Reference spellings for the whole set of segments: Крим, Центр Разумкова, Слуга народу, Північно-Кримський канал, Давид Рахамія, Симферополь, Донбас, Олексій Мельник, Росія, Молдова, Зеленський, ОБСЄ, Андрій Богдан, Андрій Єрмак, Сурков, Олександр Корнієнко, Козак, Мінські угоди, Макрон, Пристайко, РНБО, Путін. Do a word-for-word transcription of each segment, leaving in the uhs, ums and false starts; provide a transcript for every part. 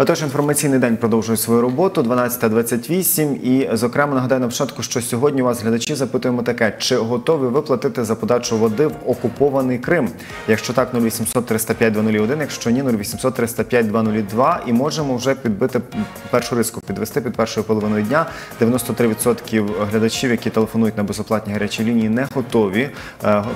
Отож, інформаційний день продовжує свою роботу, дванадцята двадцять вісім. І, зокрема, нагадаю на початку, що сьогодні у вас, глядачі, запитуємо таке. Чи готові ви платити за подачу води в окупований Крим? Якщо так, нуль вісімсот триста п'ять двісті один, якщо ні, нуль вісімсот триста п'ять двісті два. І можемо вже підбити першу риску, підвести під першою половиною дня. дев'яносто три відсотки глядачів, які телефонують на безоплатні гарячі лінії, не готові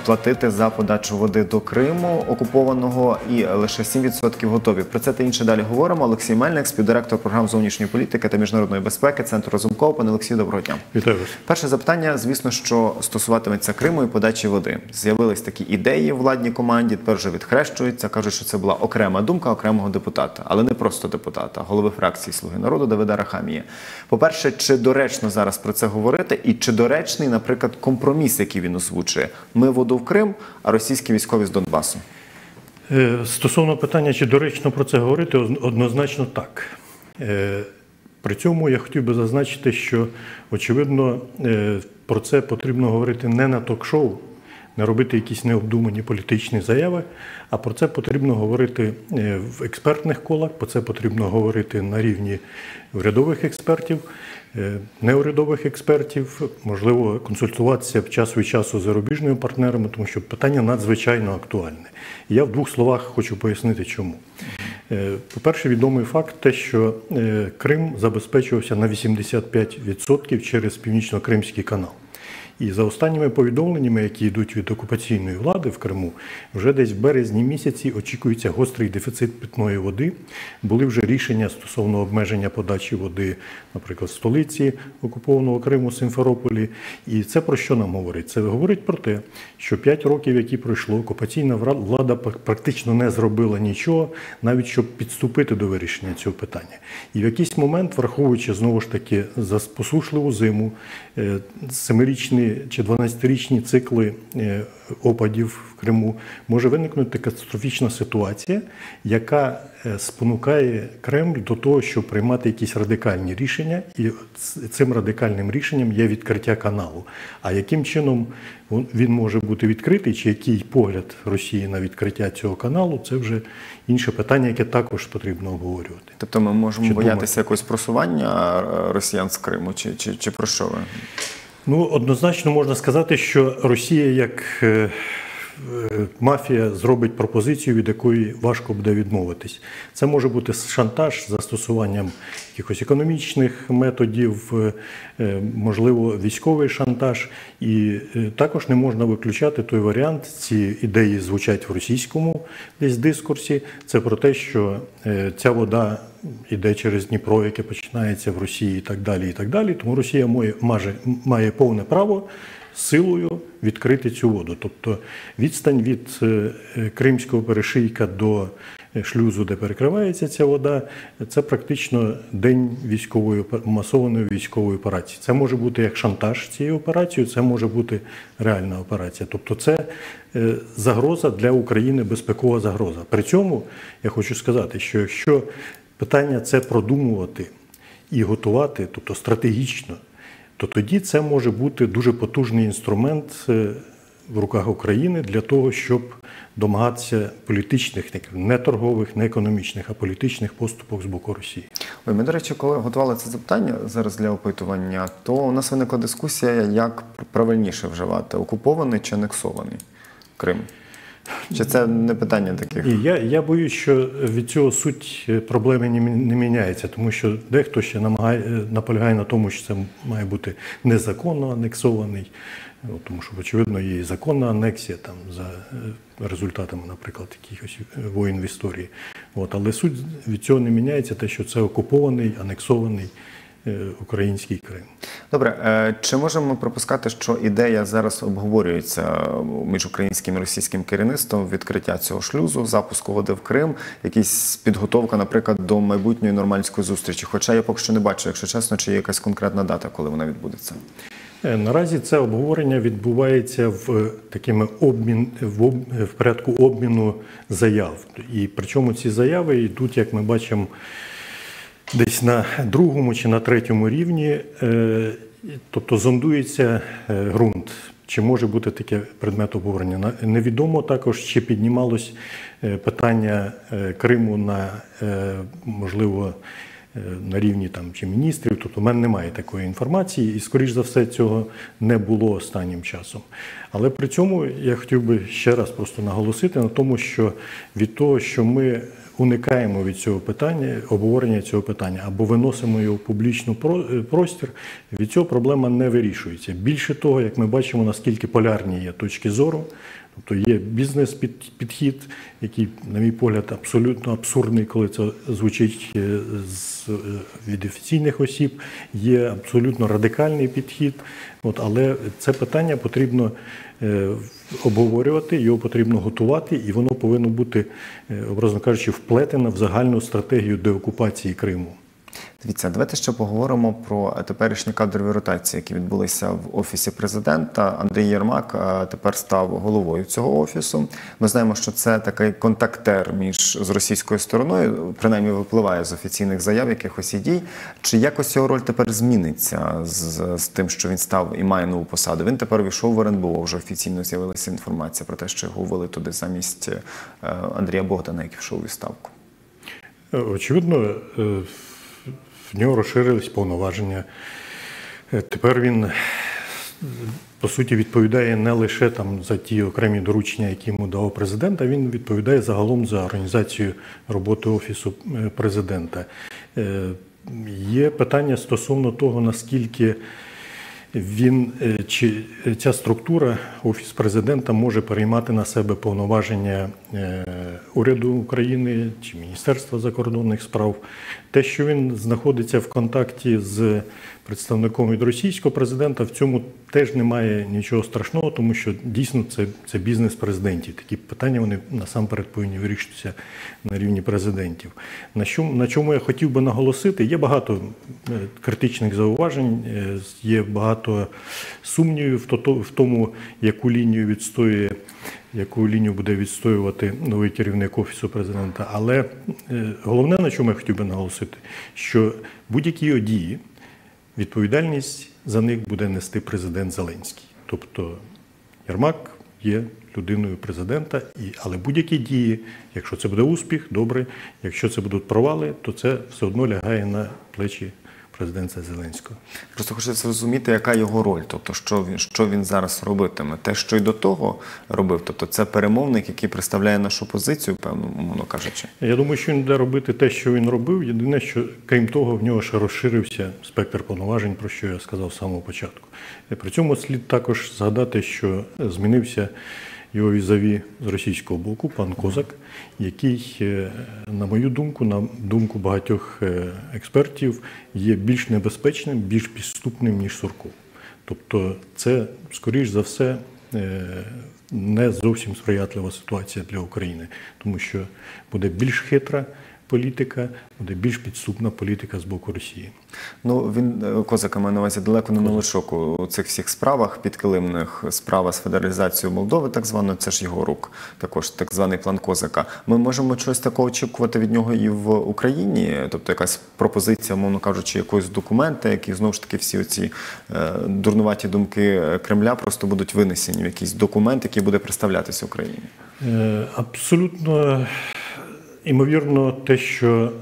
платити за подачу води до Криму окупованого, і лише сім відсотків готові. Про це та інше далі говоримо. Олексій Мельник, співдиректор програм зовнішньої політики та міжнародної безпеки Центру Разумкова. Пане Олексію, доброго дня. Вітаю вас. Перше запитання, звісно, що стосуватиметься Криму і подачі води. З'явились такі ідеї в владній команді, тепер вже відхрещуються, кажуть, що це була окрема думка окремого депутата, але не просто депутата, голови фракції «Слуги народу» Давида Рахамії. По-перше, чи доречно зараз про це говорити і чи доречний, наприклад, компроміс, який він озвучує? Ми воду в Крим, а російські військові з Донбасу. Стосовно питання, чи доречно про це говорити, однозначно так. При цьому я хотів би зазначити, що, очевидно, про це потрібно говорити не на ток-шоу, не робити якісь необдумані політичні заяви, а про це потрібно говорити в експертних колах, про це потрібно говорити на рівні урядових експертів, неурядових експертів, можливо, консультуватися час від часу з зарубіжними партнерами, тому що питання надзвичайно актуальне. І я в двох словах хочу пояснити, чому. По-перше, відомий факт те, що Крим забезпечувався на вісімдесят п'ять відсотків через Північно-Кримський канал. І за останніми повідомленнями, які йдуть від окупаційної влади в Криму, вже десь в березні місяці очікується гострий дефіцит питної води. Були вже рішення стосовно обмеження подачі води, наприклад, в столиці окупованого Криму, Симферополі. І це про що нам говорить? Це говорить про те, що п'ять років, які пройшло, окупаційна влада практично не зробила нічого, навіть щоб підступити до вирішення цього питання. І в якийсь момент, враховуючи, знову ж таки, за посушливу зиму, семирічний чи дванадцятирічні цикли опадів в Криму, може виникнути катастрофічна ситуація, яка спонукає Кремль до того, щоб приймати якісь радикальні рішення, і цим радикальним рішенням є відкриття каналу. А яким чином він може бути відкритий, чи який погляд Росії на відкриття цього каналу, це вже інше питання, яке також потрібно обговорювати. Тобто ми можемо чи боятися думати? Якогось просування росіян з Криму, чи, чи, чи про що ви? Ну, однозначно можна сказати, що Росія як мафія зробить пропозицію, від якої важко буде відмовитись. Це може бути шантаж з застосуванням якихось економічних методів, можливо, військовий шантаж. І також не можна виключати той варіант, ці ідеї звучать в російському десь дискурсі, це про те, що ця вода іде через Дніпро, яке починається в Росії і так далі, і так далі. Тому Росія має, має повне право силою відкрити цю воду. Тобто відстань від Кримського перешийка до шлюзу, де перекривається ця вода, це практично день військової, масованої військової операції. Це може бути як шантаж цієї операції, це може бути реальна операція. Тобто це загроза для України, безпекова загроза. При цьому я хочу сказати, що якщо питання це продумувати і готувати, тобто стратегічно, то тоді це може бути дуже потужний інструмент в руках України для того, щоб домагатися політичних, не торгових, не економічних, а політичних поступок з боку Росії. Ой, ми, до речі, коли готували це запитання зараз для опитування, то у нас виникла дискусія, як правильніше вживати – окупований чи анексований Крим? Чи це не питання таких? Ні, я, я боюсь, що від цього суть проблеми не, не міняється, тому що дехто ще намагає, наполягає на тому, що це має бути незаконно анексований, тому що, очевидно, є і законна анексія там, за результатами, наприклад, якихось воєн в історії. От, але суть від цього не міняється, те, що це окупований, анексований український Крим. Добре, чи можемо припускати, що ідея зараз обговорюється між українським і російським керівництвом відкриття цього шлюзу, запуску води в Крим, якась підготовка, наприклад, до майбутньої нормандської зустрічі? Хоча я поки що не бачу, якщо чесно, чи є якась конкретна дата, коли вона відбудеться? Наразі це обговорення відбувається в такими обмін, в, об, в порядку обміну заяв. І причому ці заяви йдуть, як ми бачимо, десь на другому чи на третьому рівні, тобто зондується ґрунт, Чи може бути таке предмет обговорення? Невідомо також, чи піднімалось питання Криму на, можливо, на рівні там, чи міністрів. Тут у мене немає такої інформації і, скоріш за все, цього не було останнім часом. Але при цьому я хотів би ще раз просто наголосити на тому, що від того, що ми уникаємо від цього питання, обговорення цього питання або виносимо його в публічний простір, від цього проблема не вирішується. Більше того, як ми бачимо, наскільки полярні є точки зору, тобто є бізнес-підхід, який, на мій погляд, абсолютно абсурдний, коли це звучить від офіційних осіб, є абсолютно радикальний підхід, от, але це питання потрібно обговорювати, його потрібно готувати, і воно повинно бути, образно кажучи, вплетено в загальну стратегію деокупації Криму. Дивіться, давайте ще поговоримо про теперішні кадрові ротації, які відбулися в Офісі Президента. Андрій Єрмак тепер став головою цього Офісу. Ми знаємо, що це такий контактер між з російською стороною, принаймні випливає з офіційних заяв якихось і дій. Чи якось його роль тепер зміниться з, з тим, що він став і має нову посаду? Він тепер війшов в РНБО, вже офіційно з'явилася інформація про те, що його ввели туди замість Андрія Богдана, який вийшов у відставку. Очевидно, в нього розширились повноваження. Тепер він, по суті, відповідає не лише там, за ті окремі доручення, які йому дав президент, а він відповідає загалом за організацію роботи Офісу Президента. Є питання стосовно того, наскільки він, чи ця структура, Офіс Президента, може переймати на себе повноваження уряду України чи Міністерства закордонних справ. Те, що він знаходиться в контакті з представником від російського президента, в цьому теж немає нічого страшного, тому що дійсно це, це бізнес президентів. Такі питання вони насамперед повинні вирішитися на рівні президентів. На, що, на чому я хотів би наголосити, є багато критичних зауважень, є багато сумнівів в тому, яку лінію відстоює, яку лінію буде відстоювати новий керівник Офісу Президента. Але головне, на чому я хотів би наголосити, що будь-які дії, відповідальність за них буде нести президент Зеленський. Тобто Єрмак є людиною президента, але будь-які дії, якщо це буде успіх, добре, якщо це будуть провали, то це все одно лягає на плечі президента Зеленського. Просто хочу зрозуміти, яка його роль, тобто що він, що він зараз робитиме. Те, що й до того робив, тобто це перемовник, який представляє нашу позицію, певно, умовно кажучи. Я думаю, що він буде робити те, що він робив. Єдине, що, крім того, в нього ще розширився спектр повноважень, про що я сказав з самого початку. При цьому слід також згадати, що змінився його візаві з російського боку, пан Козак, який, на мою думку, на думку багатьох експертів, є більш небезпечним, більш підступним, ніж Сурков. Тобто це, скоріш за все, не зовсім сприятлива ситуація для України, тому що буде більш хитра політика, буде більш підступна політика з боку Росії. Ну, він, Козак, має на увазі, далеко не новачок у цих всіх справах підкилимних, справа з федералізацією Молдови, так звано, це ж його рук, також так званий план Козака. Ми можемо щось такого очікувати від нього і в Україні? Тобто якась пропозиція, мовно кажучи, якогось документа, які, знову ж таки, всі оці е, дурнуваті думки Кремля просто будуть винесені в якийсь документ, який буде представлятися Україні? Е, абсолютно... Імовірно, те, що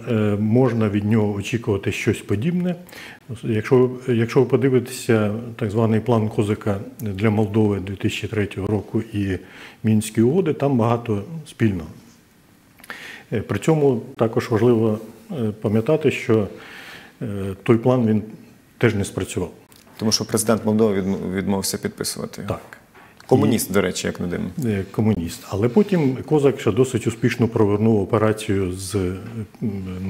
можна від нього очікувати щось подібне. Якщо, якщо ви подивитеся так званий план Козака для Молдови дві тисячі третього року і Мінські угоди, там багато спільного. При цьому також важливо пам'ятати, що той план він теж не спрацював. Тому що президент Молдови відмовився підписувати його. Так. Комуніст, до речі, як не дивно. Комуніст. Але потім Козак ще досить успішно провернув операцію з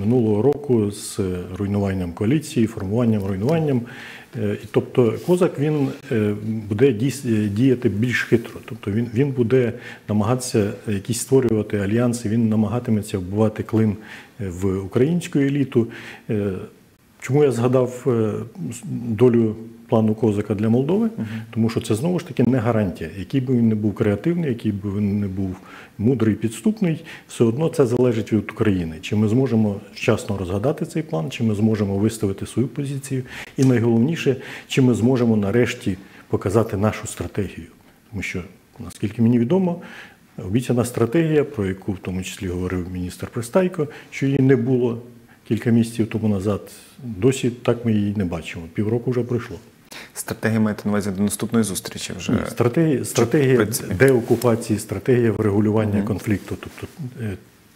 минулого року з руйнуванням коаліції, формуванням, руйнуванням. І, тобто Козак, він буде діяти більш хитро. Тобто він, він буде намагатися якісь створювати альянси, він намагатиметься вбивати клин в українську еліту. Чому я згадав долю плану Козака для Молдови, uh-huh. тому що це, знову ж таки, не гарантія. Який би він не був креативний, який би він не був мудрий, підступний, все одно це залежить від України. Чи ми зможемо вчасно розгадати цей план, чи ми зможемо виставити свою позицію, і найголовніше, чи ми зможемо нарешті показати нашу стратегію. Тому що, наскільки мені відомо, обіцяна стратегія, про яку в тому числі говорив міністр Пристайко, що її не було кілька місяців тому назад, досі так ми її не бачимо. Півроку вже пройшло. Стратегія маєте на увазі до наступної зустрічі вже? Стратегія, стратегія деокупації, стратегія врегулювання угу. конфлікту, тобто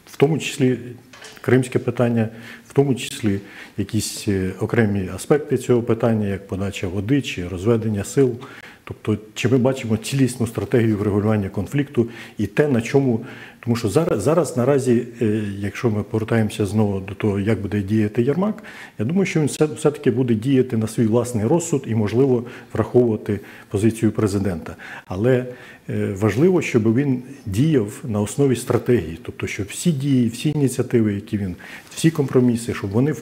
в тому числі кримське питання, в тому числі якісь окремі аспекти цього питання, як подача води чи розведення сил. Тобто, чи ми бачимо цілісну стратегію врегулювання конфлікту і те, на чому... Тому що зараз, зараз наразі, якщо ми повертаємося знову до того, як буде діяти Єрмак, я думаю, що він все-таки буде діяти на свій власний розсуд і, можливо, враховувати позицію президента. Але важливо, щоб він діяв на основі стратегії. Тобто, щоб всі дії, всі ініціативи, які він, всі компроміси, щоб вони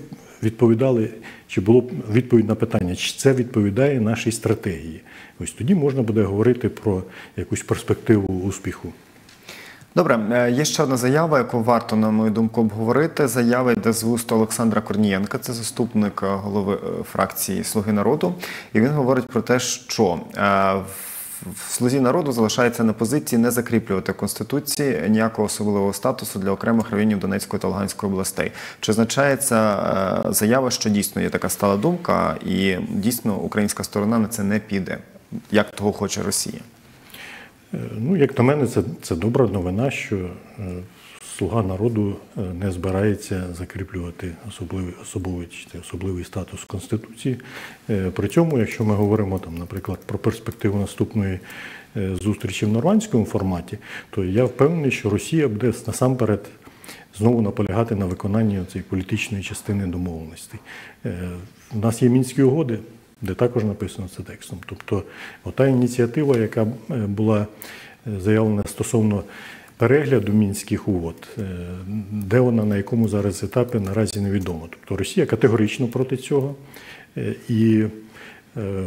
відповідали, чи було відповідь на питання, чи це відповідає нашій стратегії. Ось тоді можна буде говорити про якусь перспективу успіху. Добре, є ще одна заява, яку варто, на мою думку, обговорити. Заява йде з вуст Олександра Корнієнка, це заступник голови фракції «Слуги народу». І він говорить про те, що в «Слузі народу» залишається на позиції не закріплювати в Конституції ніякого особливого статусу для окремих районів Донецької та Луганської областей. Чи означає ця заява, що дійсно є така стала думка і дійсно українська сторона на це не піде, як того хоче Росія? Ну, як на мене, це, це добра новина, що «Слуга народу» не збирається закріплювати особливий, особливий, особливий статус Конституції. При цьому, якщо ми говоримо, там, наприклад, про перспективу наступної зустрічі в нормандському форматі, то я впевнений, що Росія буде насамперед знову наполягати на виконанні цієї політичної частини домовленостей. У нас є Мінські угоди, де також написано це текстом. Тобто, ота ініціатива, яка була заявлена стосовно перегляду Мінських угод, де вона, на якому зараз етапі, наразі невідомо. Тобто Росія категорично проти цього. І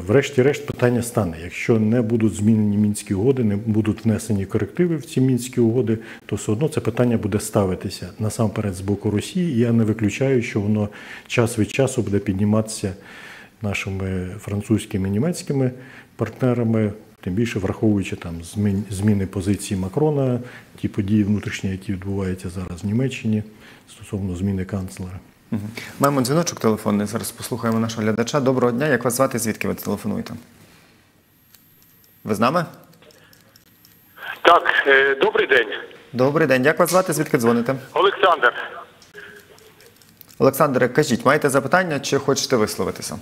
врешті-решт питання стане. Якщо не будуть змінені Мінські угоди, не будуть внесені корективи в ці Мінські угоди, то все одно це питання буде ставитися насамперед з боку Росії. І я не виключаю, що воно час від часу буде підніматися нашими французькими і німецькими партнерами, тим більше враховуючи там зміни позиції Макрона, ті події внутрішні, які відбуваються зараз в Німеччині стосовно зміни канцлера. Угу. Маємо дзвіночок телефонний, зараз послухаємо нашого глядача. Доброго дня, як вас звати, звідки ви телефонуєте? Ви з нами? Так, добрий день. Добрий день, як вас звати, звідки дзвоните? Олександр. Олександре, кажіть, маєте запитання чи хочете висловитися?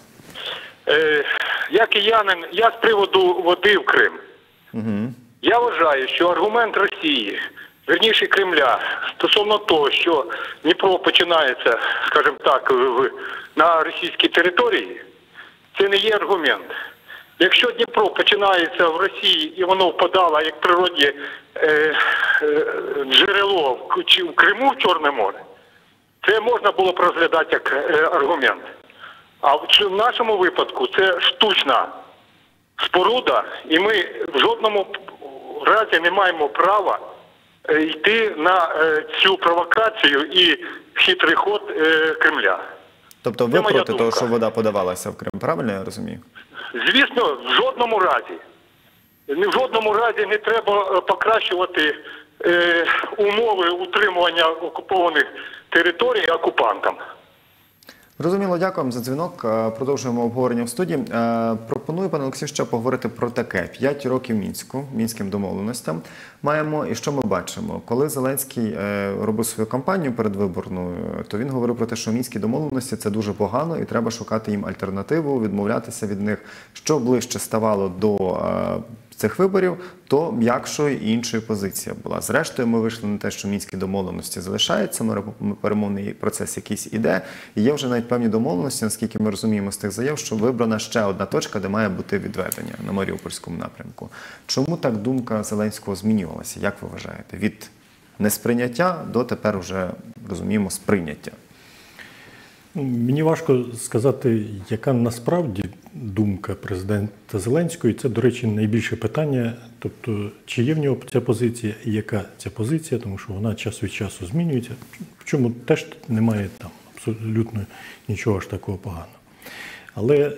Е, я киянин, я з приводу води в Крим. Угу. Я вважаю, що аргумент Росії, верніше Кремля, стосовно того, що Дніпро починається, скажімо так, в, на російській території, це не є аргумент. Якщо Дніпро починається в Росії і воно впадало як природне е, е, джерело в, чи в Криму, в Чорне море, це можна було б розглядати як е, аргумент. А в, в нашому випадку це штучна споруда, і ми в жодному разі не маємо права е, йти на е, цю провокацію і хитрий ход е, Кремля. Тобто ви проти думка. того, що вода подавалася в Крим, правильно я розумію? Звісно, в жодному разі. В жодному разі не треба покращувати е, умови утримування окупованих територій окупантам. Розуміло, дякую за дзвінок. Продовжуємо обговорення в студії. Пропоную, пане Олексію, ще поговорити про таке. П'ять років Мінську, мінським домовленостям маємо. І що ми бачимо? Коли Зеленський робив свою кампанію передвиборну, то він говорив про те, що мінські домовленості – це дуже погано і треба шукати їм альтернативу, відмовлятися від них. Що ближче ставало до цих виборів, то м'якшою і іншою позиція була. Зрештою, ми вийшли на те, що мінські домовленості залишаються, перемовний процес якийсь іде, і є вже навіть певні домовленості, наскільки ми розуміємо з тих заяв, що вибрана ще одна точка, де має бути відведення на Маріупольському напрямку. Чому так думка Зеленського змінювалася, як ви вважаєте? Від несприйняття до тепер вже, розуміємо, сприйняття. Мені важко сказати, яка насправді думка президента Зеленського, і це, до речі, найбільше питання, тобто, чи є в нього ця позиція і яка ця позиція, тому що вона час від часу змінюється, в чому теж немає там абсолютно нічого ж такого поганого. Але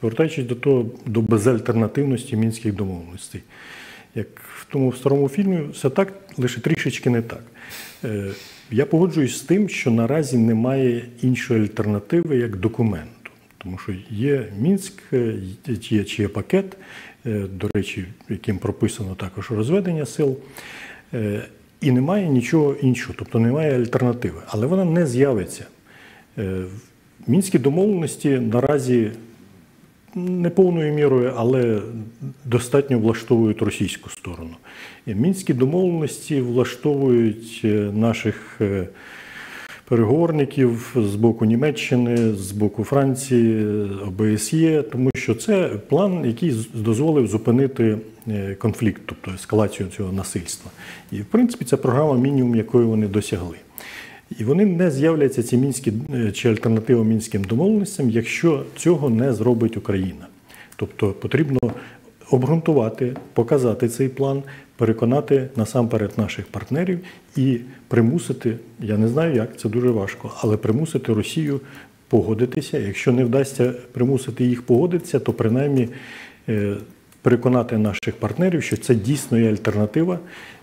повертаючись до того, до безальтернативності мінських домовленостей. Як в тому старому фільмі, все так, лише трішечки не так. Я погоджуюсь з тим, що наразі немає іншої альтернативи, як документу. Тому що є Мінськ, є, є пакет, до речі, яким прописано також розведення сил, і немає нічого іншого, тобто немає альтернативи. Але вона не з'явиться. Мінські домовленості наразі не повною мірою, але достатньо влаштовують російську сторону. Мінські домовленості влаштовують наших переговорників з боку Німеччини, з боку Франції, О Б С Є, тому що це план, який дозволив зупинити конфлікт, тобто ескалацію цього насильства. І, в принципі, це програма мінімум, якої вони досягли. І вони не з'являться, ці мінські чи альтернатива мінським домовленостям, якщо цього не зробить Україна. Тобто потрібно обґрунтувати, показати цей план, переконати насамперед наших партнерів і примусити, я не знаю як, це дуже важко, але примусити Росію погодитися. Якщо не вдасться примусити їх погодитися, то принаймні переконати наших партнерів, що це дійсно є альтернатива.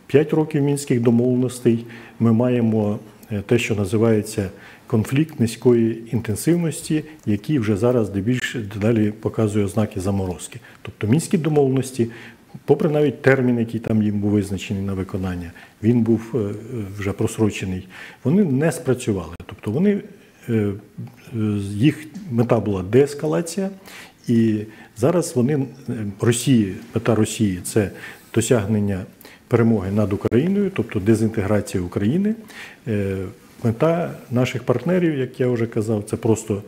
П'ять років мінських домовленостей ми маємо те, що називається конфлікт низької інтенсивності, який вже зараз дебільше далі показує ознаки заморозки. Тобто мінські домовленості, попри навіть термін, який там їм був визначений на виконання, він був вже просрочений, вони не спрацювали. Тобто вони, їх мета була деескалація, і зараз вони, Росії, мета Росії – це досягнення перемоги над Україною, тобто дезінтеграція України. Мета наших партнерів, як я вже казав, це просто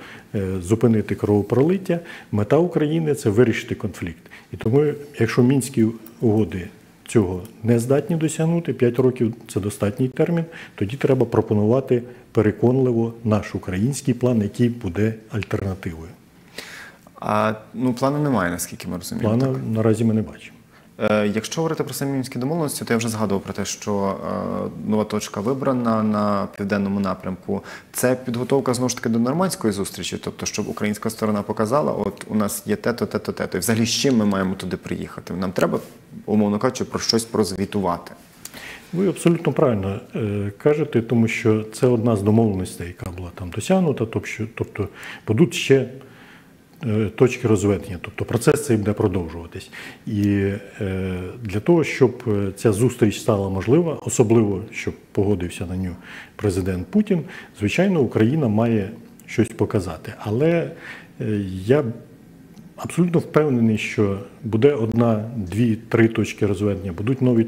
зупинити кровопролиття. Мета України – це вирішити конфлікт. І тому, якщо мінські угоди цього не здатні досягнути, п'ять років – це достатній термін, тоді треба пропонувати переконливо наш український план, який буде альтернативою. А ну, плану немає, наскільки ми розуміємо. Плана так? Наразі ми не бачимо. Якщо говорити про самі мінські домовленості, то я вже згадував про те, що нова точка вибрана на південному напрямку. Це підготовка, знову ж таки, до нормандської зустрічі, тобто, щоб українська сторона показала, от у нас є те-то, те-то, те-то, і взагалі з чим ми маємо туди приїхати? Нам треба, умовно кажучи, про щось прозвітувати. Ви абсолютно правильно кажете, тому що це одна з домовленостей, яка була там досягнута, тобто будуть ще точки розведення, тобто процес цей буде продовжуватись. І для того, щоб ця зустріч стала можлива, особливо, щоб погодився на нього президент Путін, звичайно, Україна має щось показати. Але я абсолютно впевнений, що буде одна, дві, три точки розведення, будуть нові,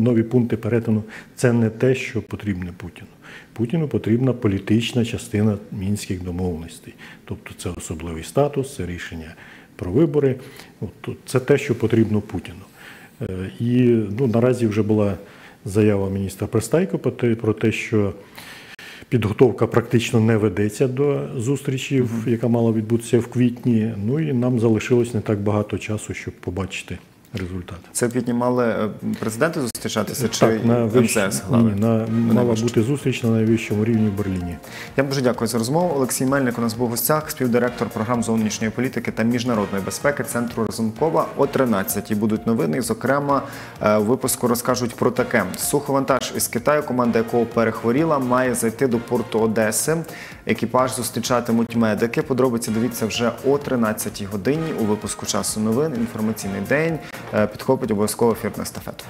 нові пункти перетину. Це не те, що потрібне Путіну. Путіну потрібна політична частина мінських домовленостей. Тобто це особливий статус, це рішення про вибори. От, це те, що потрібно Путіну. І ну, наразі вже була заява міністра Пристайко про те, що підготовка практично не ведеться до зустрічі, mm-hmm. яка мала відбутися в квітні. Ну і нам залишилось не так багато часу, щоб побачити результати. Це в квітні мали президенти зустрічатися так, чи на вищ... М С С глави? Ні, на... мала вищ... бути зустріч на найвищому рівні в Берліні. Я дуже дякую за розмову. Олексій Мельник у нас був в гостях, співдиректор програм зовнішньої політики та міжнародної безпеки Центру Разумкова. О тринадцятій будуть новини, зокрема, в випуску розкажуть про таке. Суховантаж із Китаю, команда якого перехворіла, має зайти до порту Одеси. Екіпаж зустрічатимуть медики. Подробиці дивіться вже о тринадцятій годині у випуску «Часу новин». Інформаційний день підхопить обов'язково ефірну естафету.